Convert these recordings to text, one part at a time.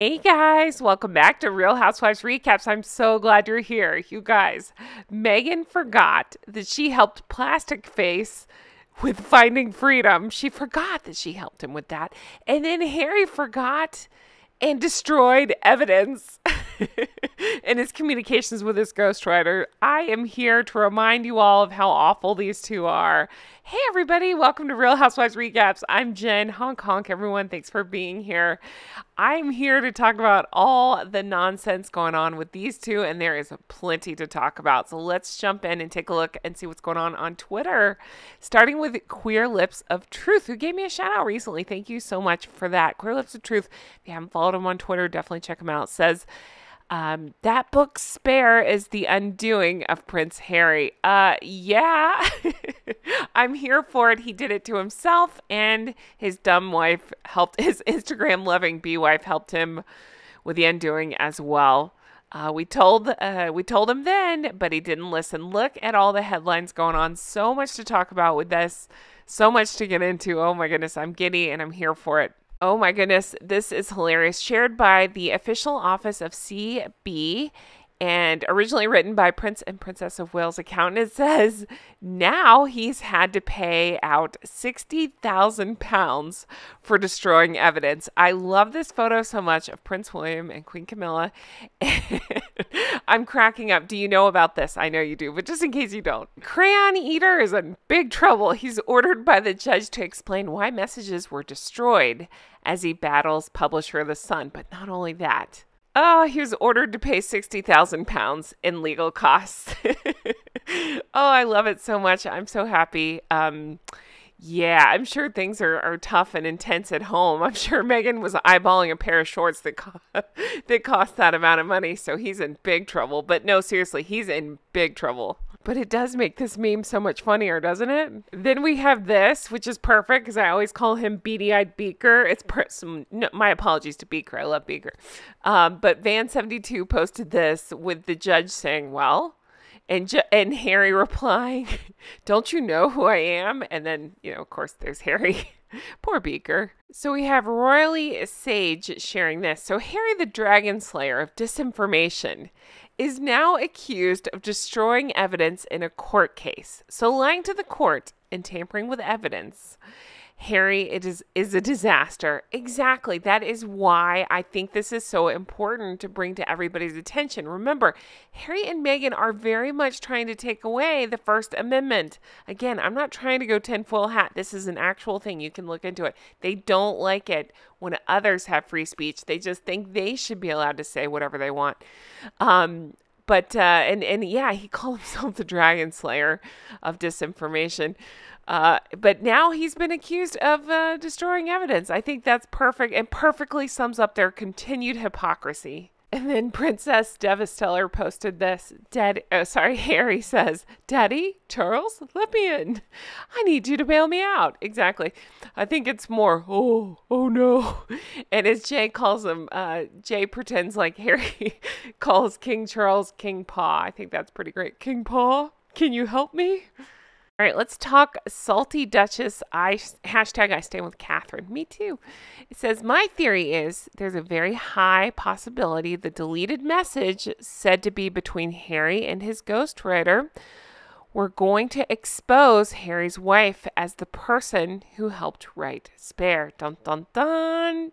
Hey guys, welcome back to Real Housewives Recaps. I'm so glad you're here. You guys, Meghan forgot that she helped Plastic Face with finding freedom. She forgot that she helped him with that. And then Harry forgot and destroyed evidence in his communications with his ghostwriter. I am here to remind you all of how awful these two are. Hey everybody, welcome to Real Housewives Recaps. I'm Jen, honk honk everyone, thanks for being here. I'm here to talk about all the nonsense going on with these two, and there is plenty to talk about. So let's jump in and take a look and see what's going on Twitter, starting with Queer Lips of Truth, who gave me a shout out recently. Thank you so much for that. Queer Lips of Truth, if you haven't followed him on Twitter, definitely check him out. Says, that book Spare is the undoing of Prince Harry. Yeah, I'm here for it. He did it to himself, and his dumb wife helped, his Instagram loving bee wife helped him with the undoing as well. We told him then, but he didn't listen. Look at all the headlines going on. So much to talk about with this, so much to get into. Oh my goodness, I'm giddy and I'm here for it. Oh my goodness, this is hilarious. Shared by the official office of CB and originally written by Prince and Princess of Wales account. It says, now he's had to pay out £60,000 for destroying evidence. I love this photo so much of Prince William and Queen Camilla. I'm cracking up. Do you know about this? I know you do, but just in case you don't. Crayon Eater is in big trouble. He's ordered by the judge to explain why messages were destroyed as he battles publisher The Sun. But not only that. Oh, he was ordered to pay £60,000 in legal costs. Oh, I love it so much. I'm so happy. Yeah, I'm sure things are tough and intense at home. I'm sure Meghan was eyeballing a pair of shorts that cost that amount of money, so he's in big trouble. But no, seriously, he's in big trouble. But it does make this meme so much funnier, doesn't it? Then we have this, which is perfect because I always call him beady-eyed Beaker. It's my apologies to Beaker. I love Beaker. But van72 posted this with the judge saying, well, and Harry replying, don't you know who I am? And then, you know, of course, there's Harry. Poor Beaker. So we have Royally Sage sharing this. So Harry the Dragon Slayer of Disinformation is now accused of destroying evidence in a court case. So lying to the court and tampering with evidence. Harry, it is a disaster. Exactly. That is why I think this is so important to bring to everybody's attention. Remember, Harry and Meghan are very much trying to take away the First Amendment. Again, I'm not trying to go tinfoil hat. This is an actual thing. You can look into it. They don't like it when others have free speech. They just think they should be allowed to say whatever they want. But yeah, he called himself the Dragon Slayer of Disinformation. But now he's been accused of destroying evidence. I think that's perfect and perfectly sums up their continued hypocrisy. And then Princess Devasteller posted this. Harry says, Daddy, Charles, let me in. I need you to bail me out. Exactly. I think it's more, oh no. And as Jay calls him, Jay pretends like Harry calls King Charles King Pa. I think that's pretty great. King Pa, can you help me? All right, let's talk salty Duchess. I stand with Catherine. Me too. It says, my theory is there's a very high possibility the deleted message said to be between Harry and his ghostwriter were going to expose Harry's wife as the person who helped write Spare. Dun, dun, dun.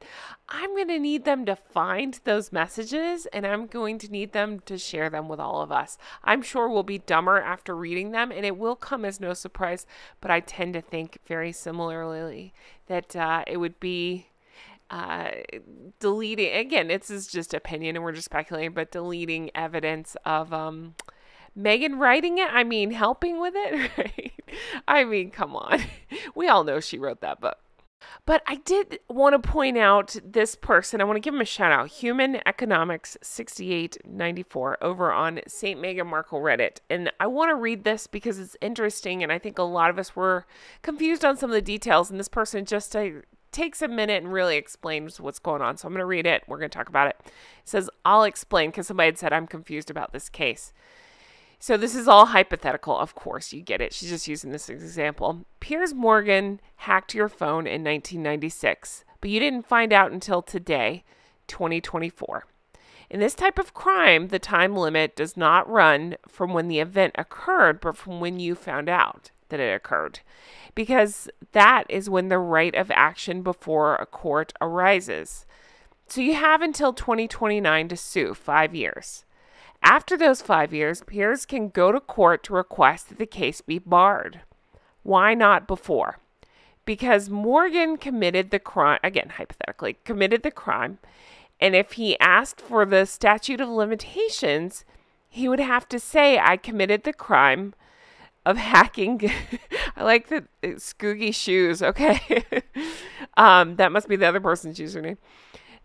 I'm going to need them to find those messages, and I'm going to need them to share them with all of us. I'm sure we'll be dumber after reading them, and it will come as no surprise, but I tend to think very similarly that it would be deleting, again, this is just opinion and we're just speculating, but deleting evidence of Meghan writing it, I mean, helping with it, right? I mean, come on. We all know she wrote that book. But I did want to point out this person. I want to give him a shout out. Human Economics 6894 over on St. Meghan Markle Reddit. And I want to read this because it's interesting. And I think a lot of us were confused on some of the details. And this person just takes a minute and really explains what's going on. So I'm going to read it. We're going to talk about it. It says, I'll explain because somebody had said I'm confused about this case. So this is all hypothetical, of course, you get it. She's just using this example. Piers Morgan hacked your phone in 1996, but you didn't find out until today. 2024. In this type of crime, the time limit does not run from when the event occurred, but from when you found out that it occurred, because that is when the right of action before a court arises. So you have until 2029 to sue, 5 years. After those 5 years, peers can go to court to request that the case be barred. Why not before? Because Morgan committed the crime, again, hypothetically, committed the crime, and if he asked for the statute of limitations, he would have to say, I committed the crime of hacking. I like the Scoogie Shoes, okay. That must be the other person's username.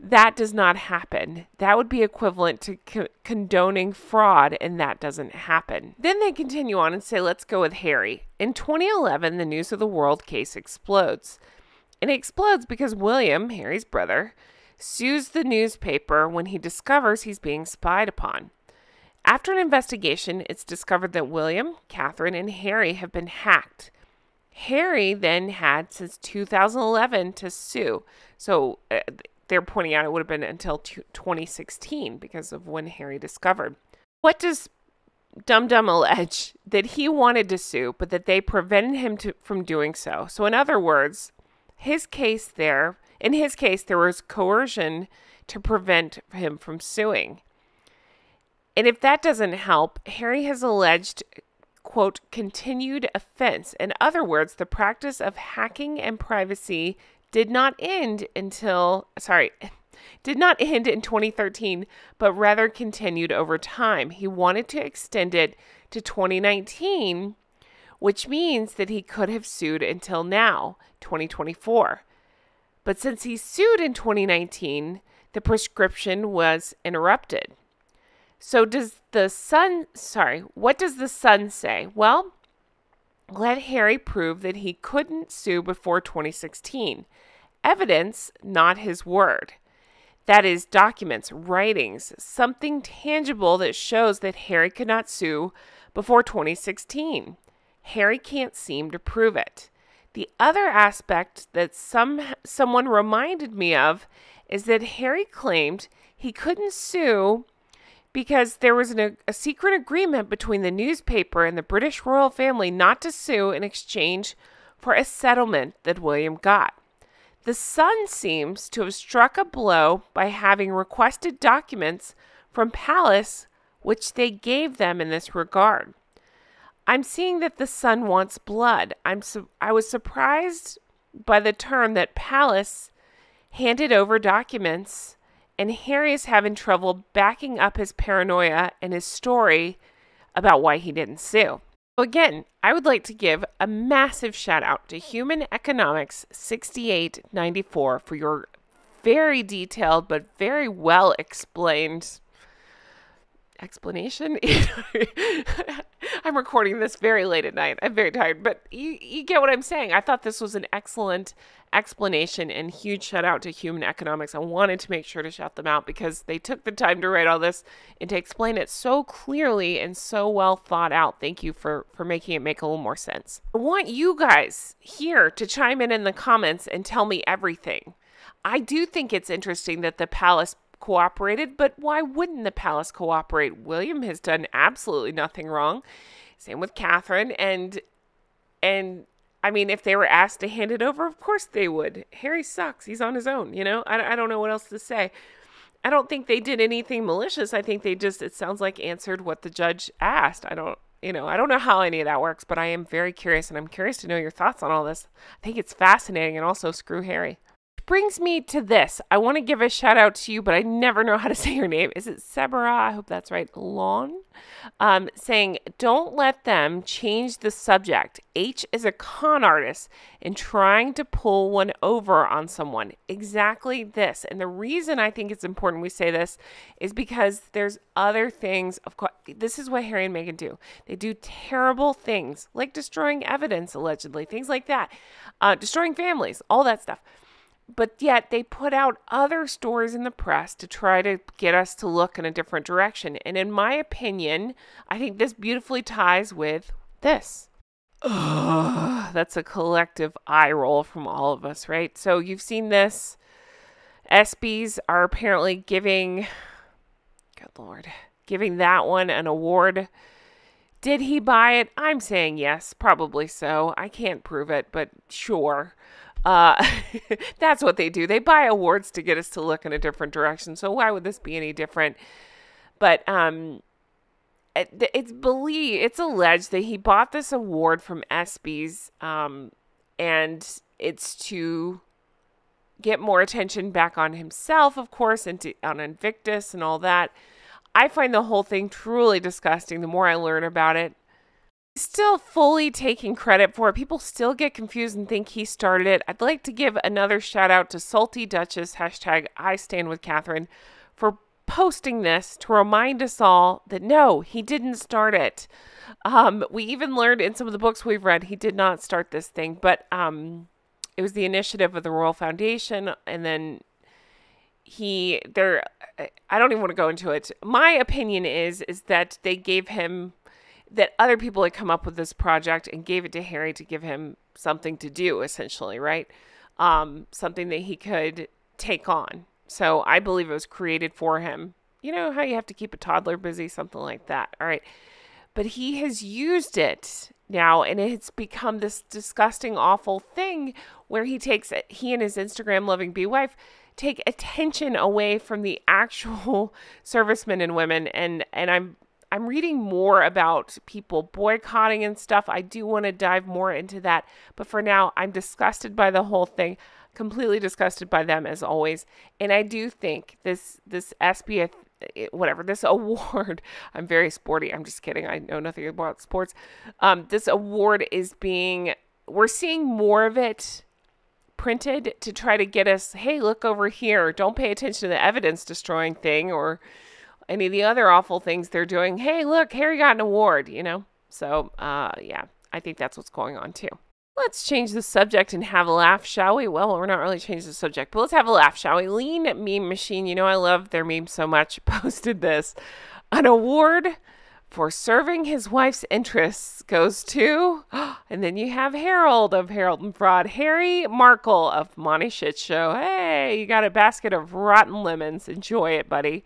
That does not happen. That would be equivalent to condoning fraud, and that doesn't happen. Then they continue on and say, let's go with Harry. In 2011, the News of the World case explodes. And it explodes because William, Harry's brother, sues the newspaper when he discovers he's being spied upon. After an investigation, it's discovered that William, Catherine, and Harry have been hacked. Harry then had since 2011 to sue. So they're pointing out it would have been until 2016 because of when Harry discovered. What does Dum Dum allege? That he wanted to sue, but that they prevented him from doing so. So in other words, in his case, there was coercion to prevent him from suing. And if that doesn't help, Harry has alleged, quote, continued offense. In other words, the practice of hacking and privacy did not end in 2013, but rather continued over time. He wanted to extend it to 2019, which means that he could have sued until now, 2024. But since he sued in 2019, the prescription was interrupted. So what does the Sun say? Well, let Harry prove that he couldn't sue before 2016. Evidence, not his word. That is documents, writings, something tangible that shows that Harry could not sue before 2016. Harry can't seem to prove it. The other aspect that someone reminded me of is that Harry claimed he couldn't sue because there was a secret agreement between the newspaper and the British royal family not to sue in exchange for a settlement that William got. The Sun seems to have struck a blow by having requested documents from Palace, which they gave them in this regard. I'm seeing that the Sun wants blood. I was surprised by the term that Palace handed over documents, and Harry is having trouble backing up his paranoia and his story about why he didn't sue. So again, I would like to give a massive shout out to Human Economics 6894 for your very detailed but very well explained explanation. I'm recording this very late at night. I'm very tired, but you get what I'm saying. I thought this was an excellent explanation, and huge shout out to Human Economics. I wanted to make sure to shout them out because they took the time to write all this and to explain it so clearly and so well thought out. Thank you for making it make a little more sense. I want you guys here to chime in the comments and tell me everything. I do think it's interesting that the Palace cooperated, but why wouldn't the Palace cooperate? William has done absolutely nothing wrong. Same with Catherine, and I mean, if they were asked to hand it over, of course they would. Harry sucks. He's on his own, you know? I don't know what else to say. I don't think they did anything malicious. I think they just, it sounds like, answered what the judge asked. I don't know how any of that works, but I am very curious, and I'm curious to know your thoughts on all this. I think it's fascinating, and also screw Harry. Brings me to this. I want to give a shout out to you, but I never know how to say your name. Is it Sebra? I hope that's right. Lon, saying, don't let them change the subject. H is a con artist in trying to pull one over on someone. Exactly this. And the reason I think it's important we say this is because there's other things. Of course, this is what Harry and Meghan do. They do terrible things like destroying evidence, allegedly, things like that, destroying families, all that stuff. But yet they put out other stories in the press to try to get us to look in a different direction. And in my opinion, I think this beautifully ties with this. Ugh, that's a collective eye roll from all of us, right? So you've seen this. ESPYs are apparently giving, good Lord, giving that one an award. Did he buy it? I'm saying yes, probably so. I can't prove it, but sure. That's what they do. They buy awards to get us to look in a different direction. So why would this be any different? But it's alleged that he bought this award from ESPYs, and it's to get more attention back on himself, of course, and on Invictus and all that. I find the whole thing truly disgusting the more I learn about it. Still fully taking credit for it. People still get confused and think he started it. I'd like to give another shout out to Salty Duchess, hashtag I stand with Catherine, for posting this to remind us all that no, he didn't start it. We even learned in some of the books we've read, he did not start this thing, but it was the initiative of the Royal Foundation. And then I don't even want to go into it. My opinion is that they gave him, that other people had come up with this project and gave it to Harry to give him something to do, essentially, right? Something that he could take on. So I believe it was created for him. You know how you have to keep a toddler busy, something like that. All right. But he has used it now, and it's become this disgusting, awful thing where he and his Instagram-loving B-wife take attention away from the actual servicemen and women. And I'm reading more about people boycotting and stuff. I do want to dive more into that. But for now, I'm disgusted by the whole thing, completely disgusted by them as always. And I do think this ESPY, whatever, this award, I'm very sporty. I'm just kidding. I know nothing about sports. This award is we're seeing more of it printed to try to get us, hey, look over here. Don't pay attention to the evidence destroying thing or any of the other awful things they're doing. Hey, look, Harry got an award, you know? So, yeah, I think that's what's going on too. Let's change the subject and have a laugh, shall we? Well, we're not really changing the subject, but let's have a laugh, shall we? Lean Meme Machine, you know I love their memes so much, posted this. An award for serving his wife's interests goes to, and then you have Herald of Herald and Fraud, Harry Markle of Monty Shit Show. Hey, you got a basket of rotten lemons. Enjoy it, buddy.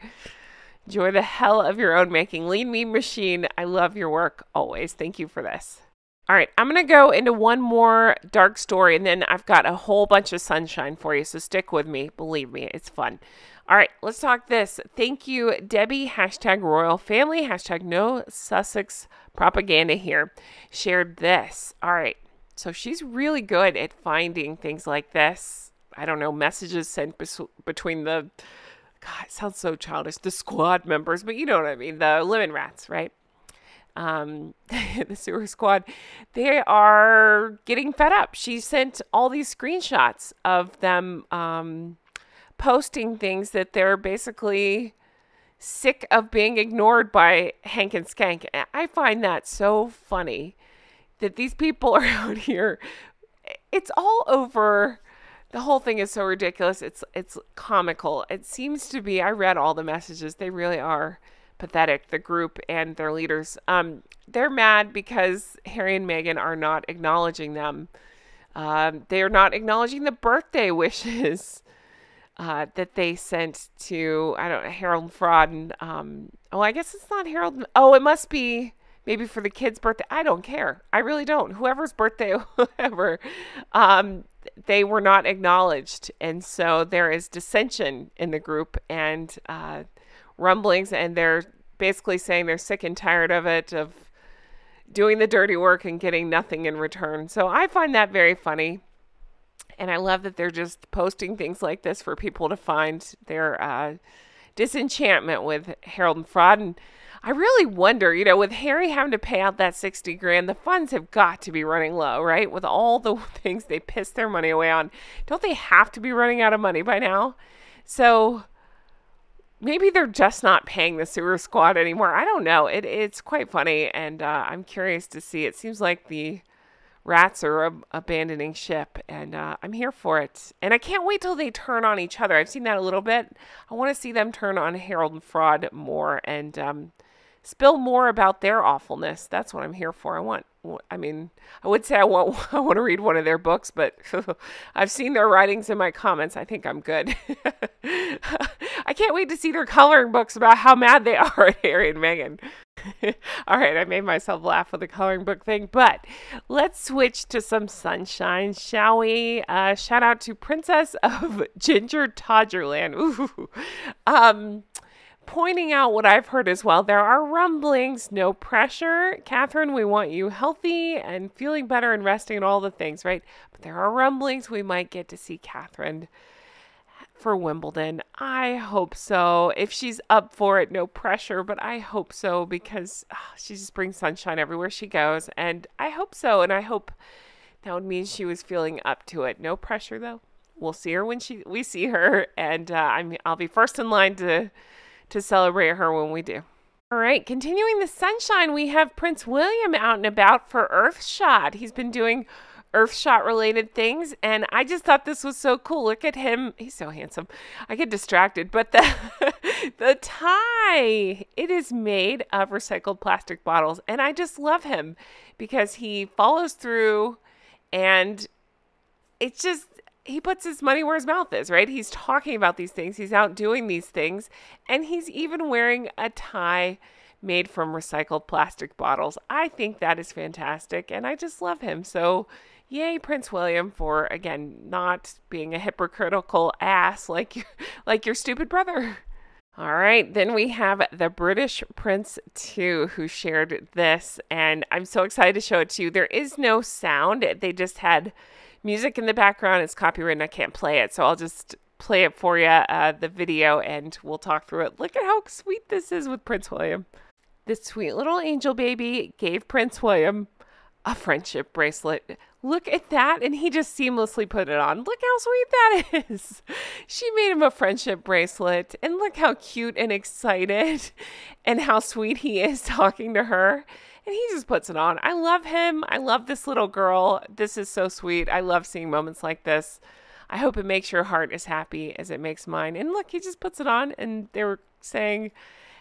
Enjoy the hell of your own making. Lean Meme Machine, I love your work always. Thank you for this. All right, I'm going to go into one more dark story, and then I've got a whole bunch of sunshine for you, so stick with me. Believe me, it's fun. All right, let's talk this. Thank you, Debbie, hashtag royal family, hashtag no Sussex propaganda here, shared this. All right, so she's really good at finding things like this. I don't know, messages sent between the... God, it sounds so childish. The squad members, but you know what I mean. The lemon rats, right? The sewer squad. They are getting fed up. She sent all these screenshots of them posting things that they're basically sick of being ignored by Hank and Skank. And I find that so funny that these people are out here. It's all over... The whole thing is so ridiculous. It's comical. It seems to be, I read all the messages. They really are pathetic, the group and their leaders. They're mad because Harry and Meghan are not acknowledging them. They are not acknowledging the birthday wishes that they sent to, I don't know, Herald and Fraud. And, oh, I guess it's not Herald. Oh, it must be maybe for the kid's birthday. I don't care. I really don't. Whoever's birthday, whoever. They were not acknowledged, and so there is dissension in the group and rumblings, and they're basically saying they're sick and tired of it, of doing the dirty work and getting nothing in return. So I find that very funny, and I love that they're just posting things like this for people to find their disenchantment with Herald and Fraud. And I really wonder, you know, with Harry having to pay out that 60 grand, the funds have got to be running low, right? With all the things they piss their money away on, don't they have to be running out of money by now? So maybe they're just not paying the sewer squad anymore. I don't know. It's quite funny, and I'm curious to see. It seems like the rats are abandoning ship, and I'm here for it. And I can't wait till they turn on each other. I've seen that a little bit. I want to see them turn on Herald and Fraud more, and... spill more about their awfulness. That's what I'm here for. I want I mean, I would say I want to read one of their books, but I've seen their writings in my comments. I think I'm good. I can't wait to see their coloring books about how mad they are at Harry and Meghan. All right, I made myself laugh with the coloring book thing, but let's switch to some sunshine, shall we? Shout out to Princess of Ginger Todgerland. Ooh. Pointing out what I've heard as well. There are rumblings, no pressure. Catherine, we want you healthy and feeling better and resting and all the things, right? But there are rumblings we might get to see Catherine for Wimbledon. I hope so. If she's up for it, no pressure, but I hope so, because she just brings sunshine everywhere she goes. And I hope so. And I hope that would mean she was feeling up to it. No pressure though. We'll see her when we see her. And I'll be first in line to celebrate her when we do. All right, continuing the sunshine, we have Prince William out and about for Earthshot. He's been doing Earthshot related things, and I just thought this was so cool. Look at him. He's so handsome. I get distracted, but the the tie, it is made of recycled plastic bottles, and I just love him because he follows through, and it's just, he puts his money where his mouth is, right? He's talking about these things. He's out doing these things. And he's even wearing a tie made from recycled plastic bottles. I think that is fantastic. And I just love him. So yay, Prince William, for, again, not being a hypocritical ass like your stupid brother. All right, then we have the British Prince too, who shared this. And I'm so excited to show it to you. There is no sound. They just had music in the background. It's copyrighted. I can't play it, so I'll just play it for you, the video, and we'll talk through it. Look at how sweet this is with Prince William. This sweet little angel baby gave Prince William a friendship bracelet. Look at that, and he just seamlessly put it on. Look how sweet that is. She made him a friendship bracelet, and look how cute and excited and how sweet he is talking to her. And he just puts it on. I love him. I love this little girl. This is so sweet. I love seeing moments like this. I hope it makes your heart as happy as it makes mine. And look, he just puts it on. And they were saying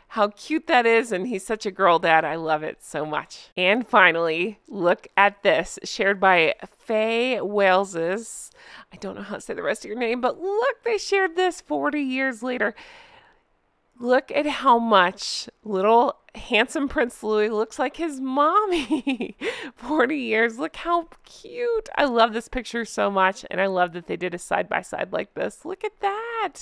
how cute that is. And he's such a girl dad. I love it so much. And finally, look at this, shared by Faye Waleses. I don't know how to say the rest of your name, but look, they shared this 40 years later. Look at how much little handsome Prince Louis looks like his mommy. 40 years. Look how cute. I love this picture so much. And I love that they did a side-by-side like this. Look at that.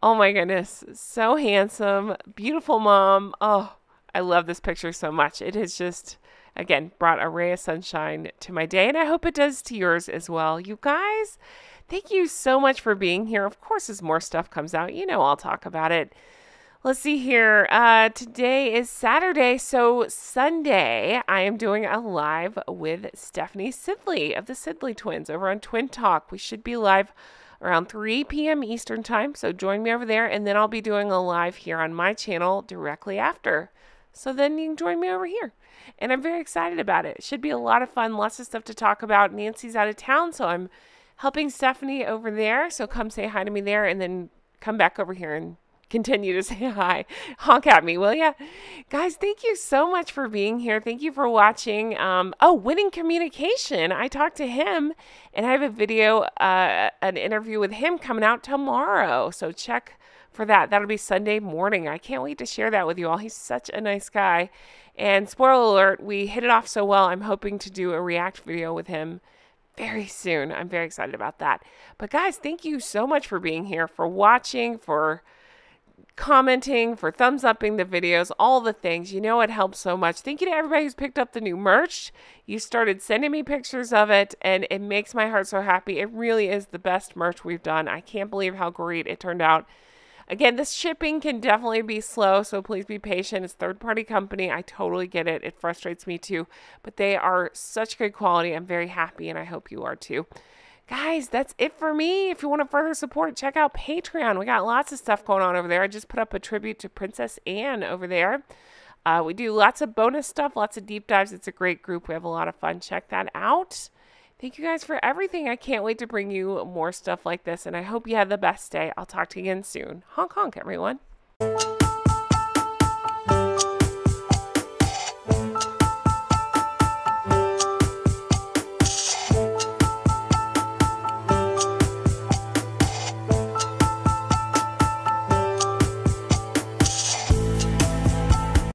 Oh my goodness. So handsome. Beautiful mom. Oh, I love this picture so much. It has just, again, brought a ray of sunshine to my day. And I hope it does to yours as well. You guys, thank you so much for being here. Of course, as more stuff comes out, you know I'll talk about it. Let's see here. Today is Saturday, so Sunday I am doing a live with Stephanie Sidley of the Sidley Twins over on Twin Talk. We should be live around 3 p.m. Eastern time, so join me over there, and then I'll be doing a live here on my channel directly after. So then you can join me over here. And I'm very excited about it. It should be a lot of fun, lots of stuff to talk about. Nancy's out of town, so I'm helping Stephanie over there, so come say hi to me there, and then come back over here and continue to say hi. Honk at me, will ya? Guys, thank you so much for being here. Thank you for watching. Oh, Wedding Communication. I talked to him, and I have a video, an interview with him coming out tomorrow. So check for that. That'll be Sunday morning. I can't wait to share that with you all. He's such a nice guy. And spoiler alert, we hit it off so well. I'm hoping to do a react video with him very soon. I'm very excited about that. But guys, thank you so much for being here, for watching, for commenting, for thumbs upping the videos, all the things. You know, it helps so much. Thank you to everybody who's picked up the new merch. You started sending me pictures of it, and it makes my heart so happy. It really is the best merch we've done. I can't believe how great it turned out. Again, this shipping can definitely be slow, so please be patient. It's third-party company. I totally get it. It frustrates me too, but they are such good quality. I'm very happy, and I hope you are too. Guys, that's it for me. If you want to further support, check out Patreon. We got lots of stuff going on over there. I just put up a tribute to Princess Anne over there. We do lots of bonus stuff, lots of deep dives. It's a great group. We have a lot of fun. Check that out. Thank you guys for everything. I can't wait to bring you more stuff like this, and I hope you have the best day. I'll talk to you again soon. Honk, honk, everyone.